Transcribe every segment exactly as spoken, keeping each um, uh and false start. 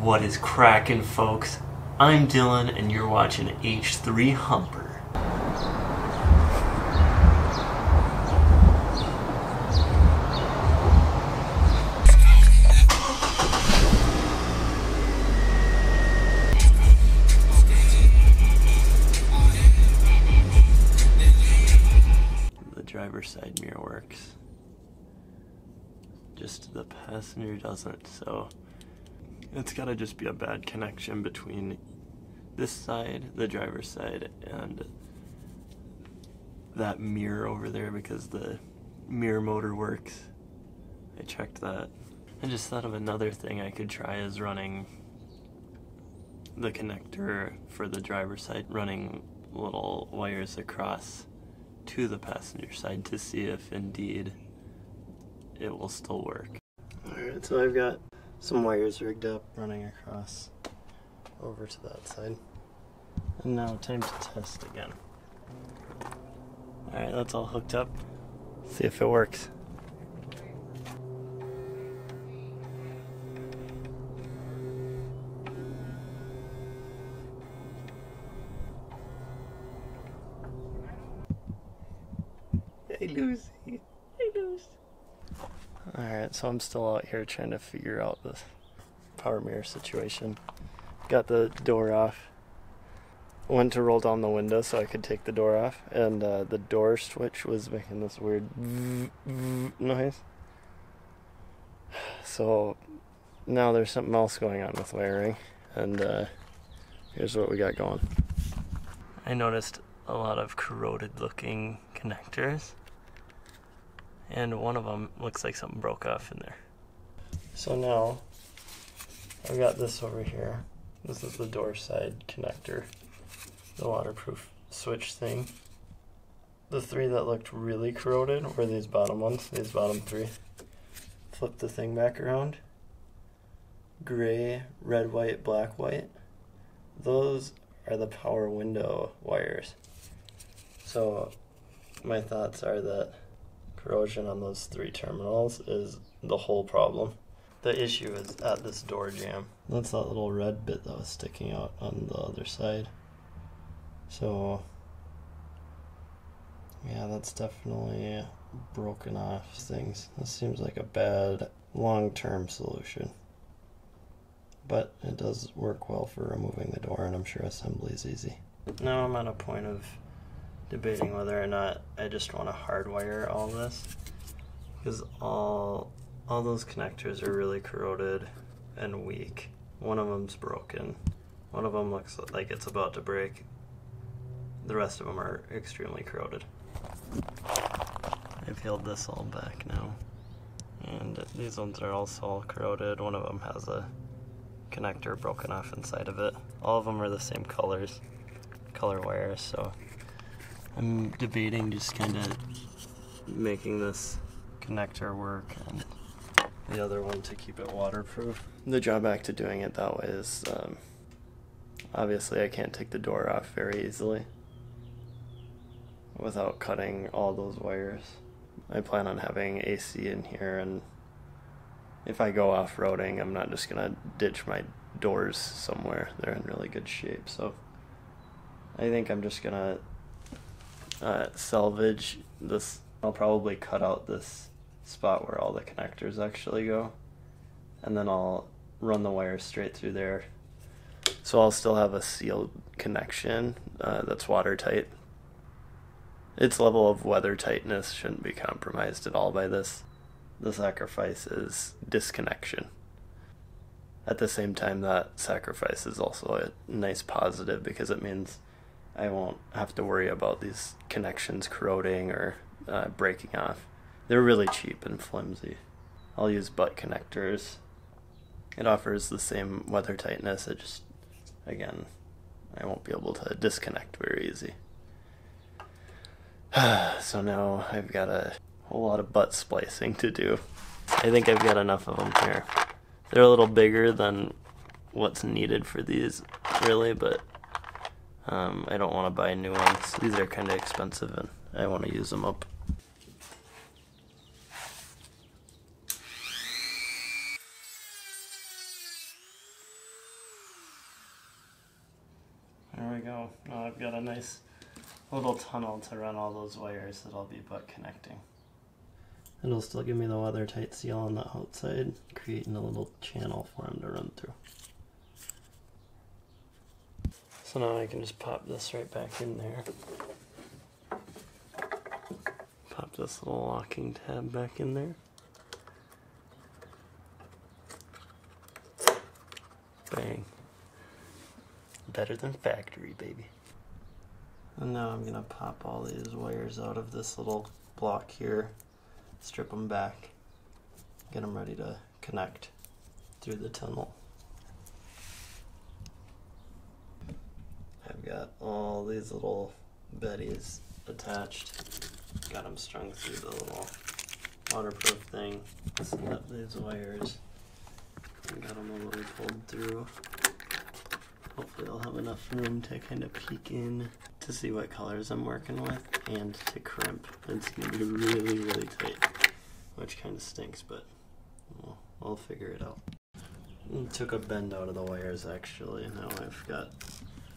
What is crackin', folks? I'm Dylan, and you're watching H three Humper. The driver's side mirror works. Just the passenger doesn't, so it's gotta just be a bad connection between this side, the driver's side, and that mirror over there, because the mirror motor works. I checked that. I just thought of another thing I could try, is running the connector for the driver's side, running little wires across to the passenger side to see if indeed it will still work. Alright, so I've got some wires rigged up running across over to that side. And now time to test again. Alright, that's all hooked up. See if it works. Hey Lucy. Hey Lucy. Alright, so I'm still out here trying to figure out the power mirror situation. Got the door off. Went to roll down the window so I could take the door off, and uh, the door switch was making this weird vroom, vroom noise. So now there's something else going on with wiring, and uh, here's what we got going. I noticed a lot of corroded looking connectors, and one of them looks like something broke off in there. So now I've got this over here. This is the door side connector, the waterproof switch thing. The three that looked really corroded were these bottom ones, these bottom three. Flip the thing back around. Gray, red, white, black, white. Those are the power window wires. So my thoughts are that corrosion on those three terminals is the whole problem. The issue is at this door jamb. That's that little red bit that was sticking out on the other side. So yeah, that's definitely broken off things. This seems like a bad long-term solution. But it does work well for removing the door, and I'm sure assembly is easy. Now I'm at a point of debating whether or not I just want to hardwire all this, because all All those connectors are really corroded and weak. One of them's broken. One of them looks like it's about to break. The rest of them are extremely corroded. I peeled this all back now. And these ones are also all corroded. One of them has a connector broken off inside of it. All of them are the same colors, color wires, so I'm debating just kind of making this connector work and the other one to keep it waterproof. The drawback to doing it that way is um, obviously I can't take the door off very easily without cutting all those wires. I plan on having A C in here, and if I go off-roading, I'm not just gonna ditch my doors somewhere. They're in really good shape, so I think I'm just gonna uh, salvage this. I'll probably cut out this spot where all the connectors actually go, and then I'll run the wire straight through there, so I'll still have a sealed connection uh, that's watertight. Its level of weather tightness shouldn't be compromised at all by this. The sacrifice is disconnection. At the same time, that sacrifice is also a nice positive, because it means I won't have to worry about these connections corroding or uh, breaking off. They're really cheap and flimsy. I'll use butt connectors. It offers the same weather tightness, it just, again, I won't be able to disconnect very easy. So now I've got a whole lot of butt splicing to do. I think I've got enough of them here. They're a little bigger than what's needed for these, really, but um, I don't want to buy new ones. These are kind of expensive, and I want to use them up. There we go. Now I've got a nice little tunnel to run all those wires that I'll be butt connecting. It'll still give me the weather tight seal on the outside, creating a little channel for them to run through. So now I can just pop this right back in there. Pop this little locking tab back in there. Bang. Better than factory, baby. And now I'm gonna pop all these wires out of this little block here, strip them back, get them ready to connect through the tunnel. I've got all these little betties attached, got them strung through the little waterproof thing, snap these wires, got them all really pulled through. Hopefully I'll have enough room to kind of peek in to see what colors I'm working with and to crimp. It's going to be really, really tight, which kind of stinks, but we'll, we'll figure it out. It took a bend out of the wires actually. Now I've got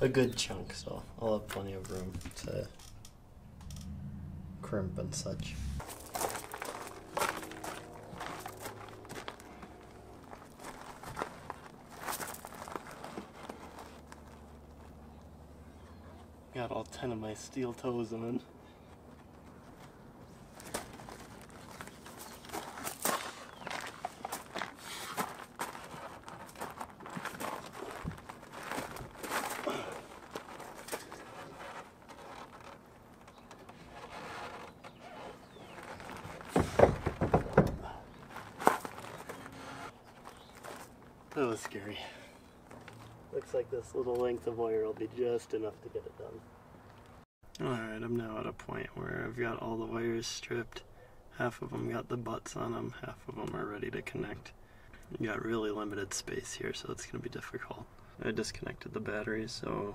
a good chunk, so I'll have plenty of room to crimp and such. Got all ten of my steel toes in it. That was scary. Looks like this little length of wire will be just enough to get it done. Alright, I'm now at a point where I've got all the wires stripped. Half of them got the butts on them, half of them are ready to connect. I've got really limited space here, so it's going to be difficult. I disconnected the battery, so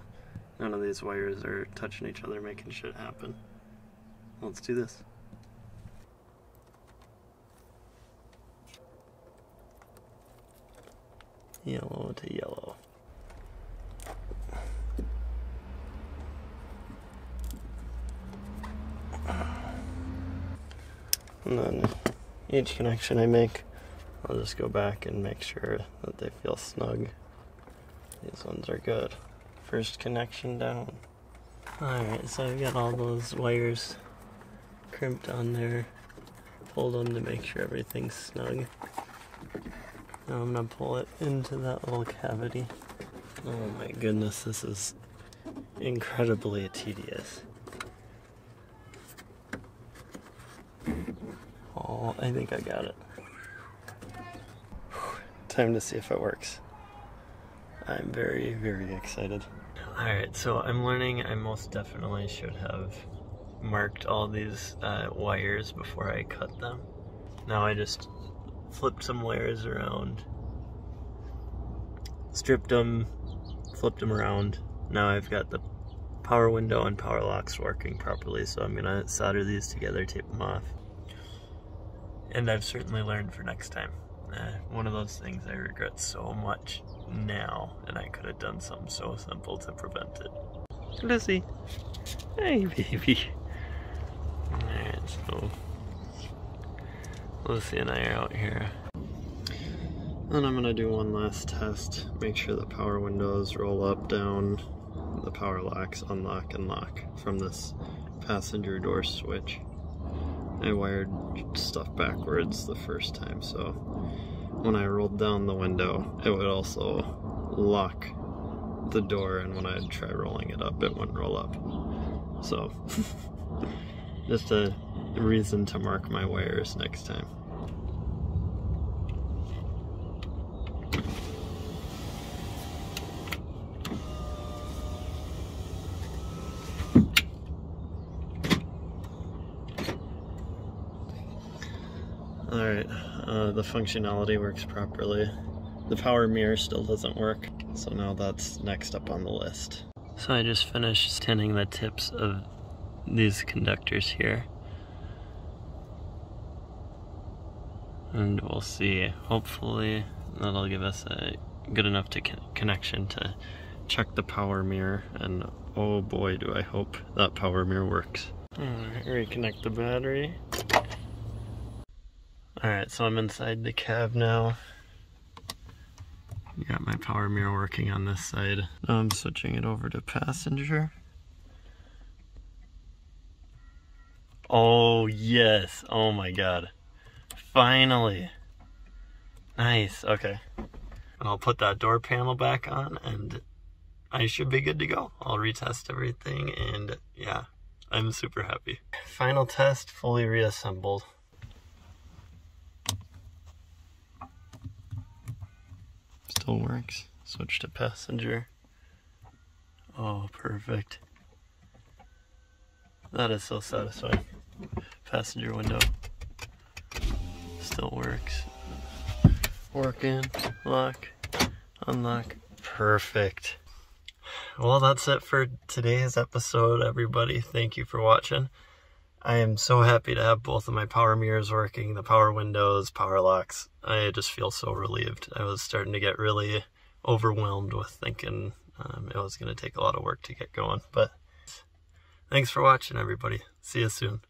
none of these wires are touching each other, making shit happen. Let's do this. Yellow to yellow. And then each connection I make, I'll just go back and make sure that they feel snug. These ones are good. First connection down. Alright, so I've got all those wires crimped on there. Pulled them to make sure everything's snug. Now I'm gonna pull it into that little cavity. Oh my goodness, this is incredibly tedious. Oh, I think I got it. Time to see if it works. I'm very, very excited. Alright, so I'm learning I most definitely should have marked all these uh, wires before I cut them. Now I just flipped some wires around, stripped them, flipped them around. Now I've got the power window and power locks working properly, so I'm gonna solder these together, tape them off. And I've certainly learned for next time. Uh, one of those things I regret so much now, and I could have done something so simple to prevent it. Lizzie! Hey, baby! Alright, so Lucy and I are out here. Then I'm gonna do one last test. Make sure the power windows roll up, down, the power locks unlock and lock from this passenger door switch. I wired stuff backwards the first time, so when I rolled down the window, it would also lock the door, and when I'd try rolling it up, it wouldn't roll up. So, just a reason to mark my wires next time. Alright, uh, the functionality works properly. The power mirror still doesn't work, so now that's next up on the list. So I just finished tinning the tips of these conductors here. And we'll see. Hopefully that'll give us a good enough to con- connection to check the power mirror, and oh boy do I hope that power mirror works. Alright, reconnect the battery. Alright, so I'm inside the cab now. Got my power mirror working on this side. Now I'm switching it over to passenger. Oh yes, oh my god. Finally. Nice, okay. I'll put that door panel back on and I should be good to go. I'll retest everything and yeah, I'm super happy. Final test, fully reassembled. Still works. Switch to passenger. Oh, perfect. That is so satisfying. Passenger window. Still works. Work in, lock, unlock. Perfect. Well, that's it for today's episode, everybody. Thank you for watching. I am so happy to have both of my power mirrors working, the power windows, power locks. I just feel so relieved. I was starting to get really overwhelmed with thinking um, it was going to take a lot of work to get going. But thanks for watching, everybody. See you soon.